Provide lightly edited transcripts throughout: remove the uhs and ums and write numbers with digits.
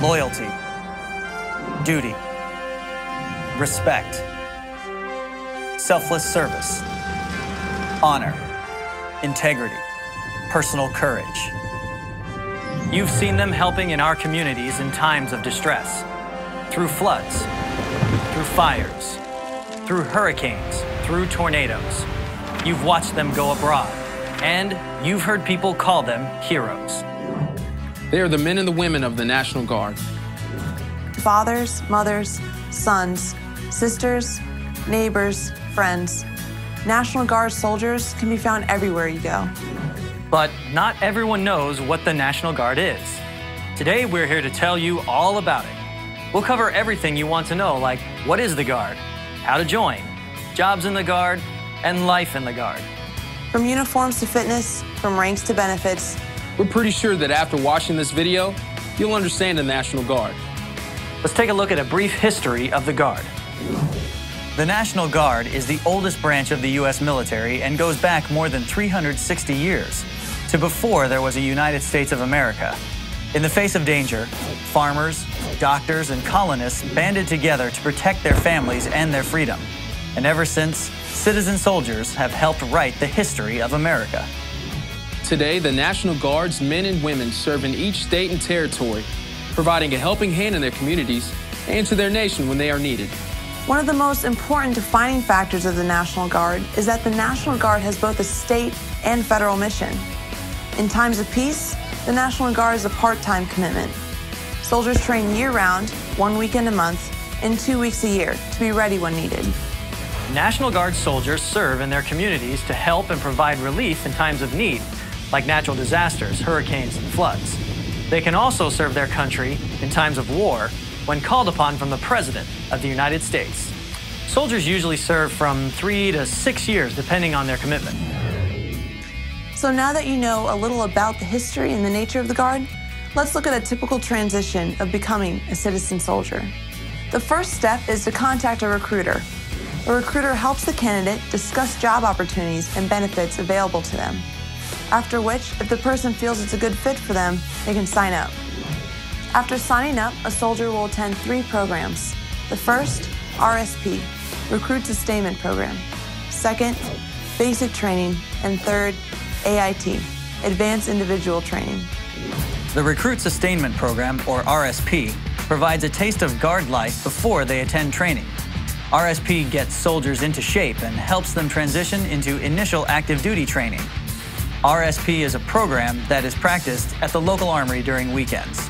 loyalty, duty, respect, selfless service, honor, integrity, personal courage. You've seen them helping in our communities in times of distress, through floods, through fires, through hurricanes, through tornadoes. You've watched them go abroad, and you've heard people call them heroes. They are the men and the women of the National Guard. Fathers, mothers, sons, sisters, neighbors, friends. National Guard soldiers can be found everywhere you go. But not everyone knows what the National Guard is. Today, we're here to tell you all about it. We'll cover everything you want to know, like what is the Guard, how to join, jobs in the Guard, and life in the Guard. From uniforms to fitness, from ranks to benefits. We're pretty sure that after watching this video, you'll understand the National Guard. Let's take a look at a brief history of the Guard. The National Guard is the oldest branch of the U.S. military and goes back more than 360 years. To before there was a United States of America. In the face of danger, farmers, doctors, and colonists banded together to protect their families and their freedom. And ever since, citizen soldiers have helped write the history of America. Today, the National Guard's men and women serve in each state and territory, providing a helping hand in their communities and to their nation when they are needed. One of the most important defining factors of the National Guard is that the National Guard has both a state and federal mission. In times of peace, the National Guard is a part-time commitment. Soldiers train year-round, 1 weekend a month, and 2 weeks a year to be ready when needed. National Guard soldiers serve in their communities to help and provide relief in times of need, like natural disasters, hurricanes, and floods. They can also serve their country in times of war when called upon from the President of the United States. Soldiers usually serve from 3 to 6 years, depending on their commitment. So now that you know a little about the history and the nature of the Guard, let's look at a typical transition of becoming a citizen soldier. The first step is to contact a recruiter. A recruiter helps the candidate discuss job opportunities and benefits available to them, after which, if the person feels it's a good fit for them, they can sign up. After signing up, a soldier will attend 3 programs. The first, RSP, Recruit Sustainment Program. Second, Basic Training. And third, AIT, Advanced Individual Training. The Recruit Sustainment Program, or RSP, provides a taste of Guard life before they attend training. RSP gets soldiers into shape and helps them transition into initial active duty training. RSP is a program that is practiced at the local armory during weekends.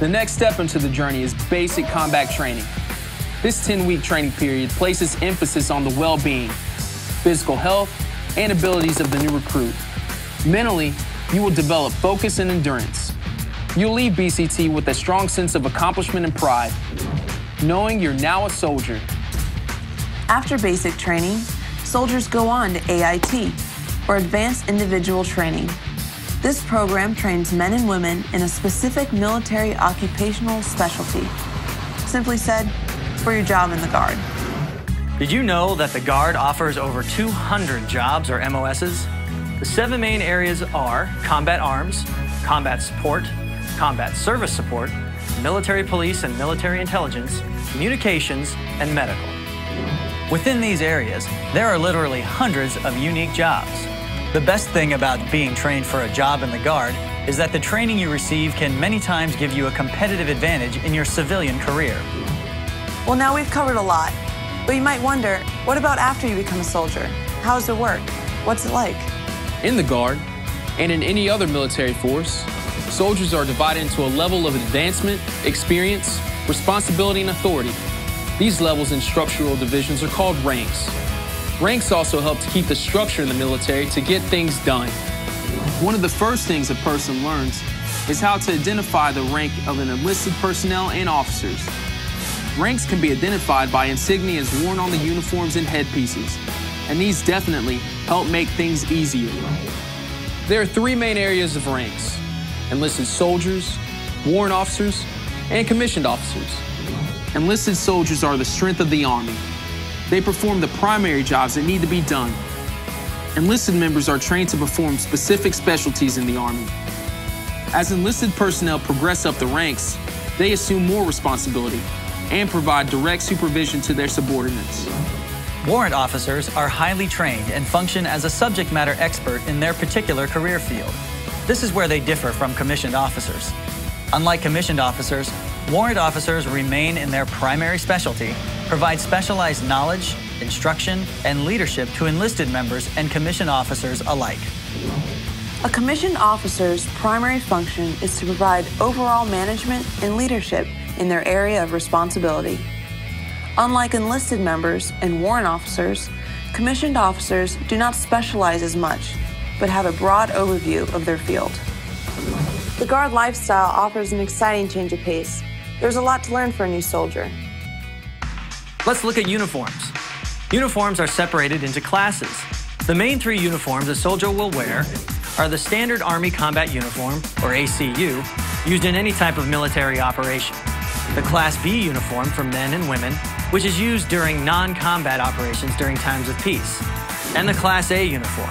The next step into the journey is basic combat training. This 10-week training period places emphasis on the well-being, physical health, and abilities of the new recruit. Mentally, you will develop focus and endurance. You'll leave BCT with a strong sense of accomplishment and pride, knowing you're now a soldier. After basic training, soldiers go on to AIT, or Advanced Individual Training. This program trains men and women in a specific military occupational specialty. Simply said, for your job in the Guard. Did you know that the Guard offers over 200 jobs, or MOSs? The 7 main areas are combat arms, combat support, combat service support, military police and military intelligence, communications, and medical. Within these areas, there are literally hundreds of unique jobs. The best thing about being trained for a job in the Guard is that the training you receive can many times give you a competitive advantage in your civilian career. Well, now we've covered a lot, but you might wonder, what about after you become a soldier? How's it work? What's it like? In the Guard, and in any other military force, soldiers are divided into a level of advancement, experience, responsibility, and authority. These levels in structural divisions are called ranks. Ranks also help to keep the structure in the military to get things done. One of the first things a person learns is how to identify the rank of an enlisted personnel and officers. Ranks can be identified by insignias worn on the uniforms and headpieces, and these definitely help make things easier. There are 3 main areas of ranks: enlisted soldiers, warrant officers, and commissioned officers. Enlisted soldiers are the strength of the Army. They perform the primary jobs that need to be done. Enlisted members are trained to perform specific specialties in the Army. As enlisted personnel progress up the ranks, they assume more responsibility and provide direct supervision to their subordinates. Warrant officers are highly trained and function as a subject matter expert in their particular career field. This is where they differ from commissioned officers. Unlike commissioned officers, warrant officers remain in their primary specialty, provide specialized knowledge, instruction, and leadership to enlisted members and commissioned officers alike. A commissioned officer's primary function is to provide overall management and leadership in their area of responsibility. Unlike enlisted members and warrant officers, commissioned officers do not specialize as much, but have a broad overview of their field. The Guard lifestyle offers an exciting change of pace. There's a lot to learn for a new soldier. Let's look at uniforms. Uniforms are separated into classes. The main three uniforms a soldier will wear are the Standard Army Combat Uniform, or ACU, used in any type of military operation, the Class B uniform for men and women, which is used during non-combat operations during times of peace, and the Class A uniform,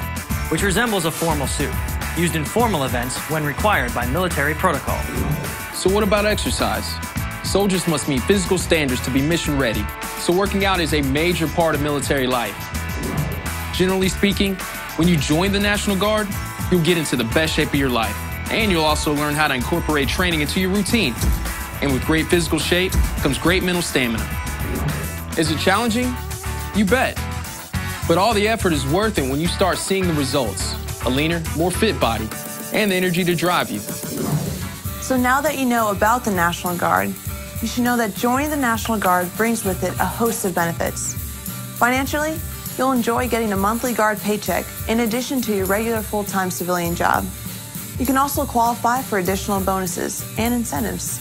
which resembles a formal suit, used in formal events when required by military protocol. So what about exercise? Soldiers must meet physical standards to be mission ready, so working out is a major part of military life. Generally speaking, when you join the National Guard, you'll get into the best shape of your life, and you'll also learn how to incorporate training into your routine. And with great physical shape comes great mental stamina. Is it challenging? You bet. But all the effort is worth it when you start seeing the results, a leaner, more fit body, and the energy to drive you. So now that you know about the National Guard, you should know that joining the National Guard brings with it a host of benefits. Financially, you'll enjoy getting a monthly Guard paycheck in addition to your regular full-time civilian job. You can also qualify for additional bonuses and incentives.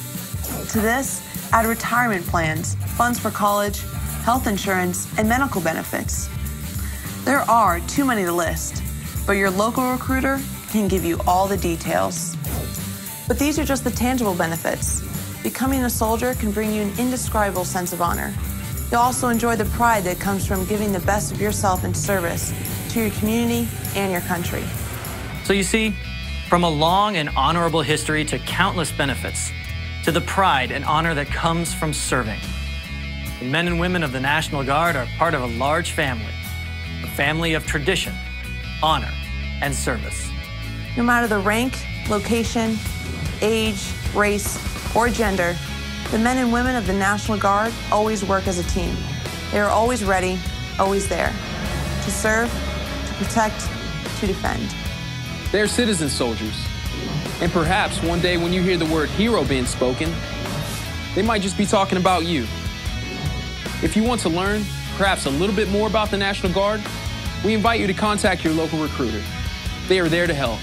To this, add retirement plans, funds for college, health insurance, and medical benefits. There are too many to list, but your local recruiter can give you all the details. But these are just the tangible benefits. Becoming a soldier can bring you an indescribable sense of honor. You'll also enjoy the pride that comes from giving the best of yourself in service to your community and your country. So you see, from a long and honorable history to countless benefits, to the pride and honor that comes from serving. The men and women of the National Guard are part of a large family, a family of tradition, honor, and service. No matter the rank, location, age, race, or gender, the men and women of the National Guard always work as a team. They are always ready, always there, to serve, to protect, to defend. They're citizen soldiers. And perhaps one day when you hear the word hero being spoken, they might just be talking about you. If you want to learn perhaps a little bit more about the National Guard, we invite you to contact your local recruiter. They are there to help.